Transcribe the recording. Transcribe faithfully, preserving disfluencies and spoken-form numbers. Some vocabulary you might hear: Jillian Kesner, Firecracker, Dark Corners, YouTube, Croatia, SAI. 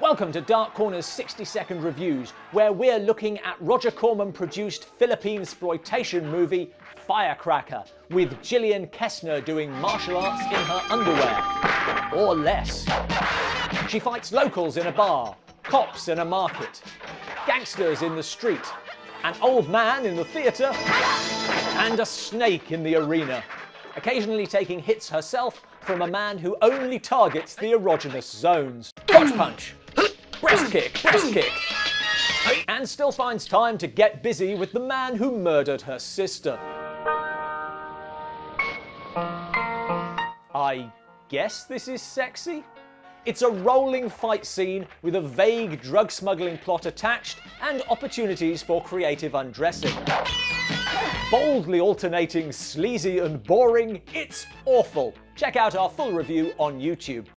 Welcome to Dark Corners' sixty second Reviews, where we're looking at Roger Corman-produced Philippine-sploitation movie Firecracker, with Jillian Kesner doing martial arts in her underwear. Or less. She fights locals in a bar, cops in a market, gangsters in the street, an old man in the theatre, and a snake in the arena, occasionally taking hits herself from a man who only targets the erogenous zones. Box punch! Breast kick, breast kick. And still finds time to get busy with the man who murdered her sister. I guess this is sexy? It's a rolling fight scene with a vague drug smuggling plot attached and opportunities for creative undressing. Boldly alternating sleazy and boring, it's awful. Check out our full review on YouTube.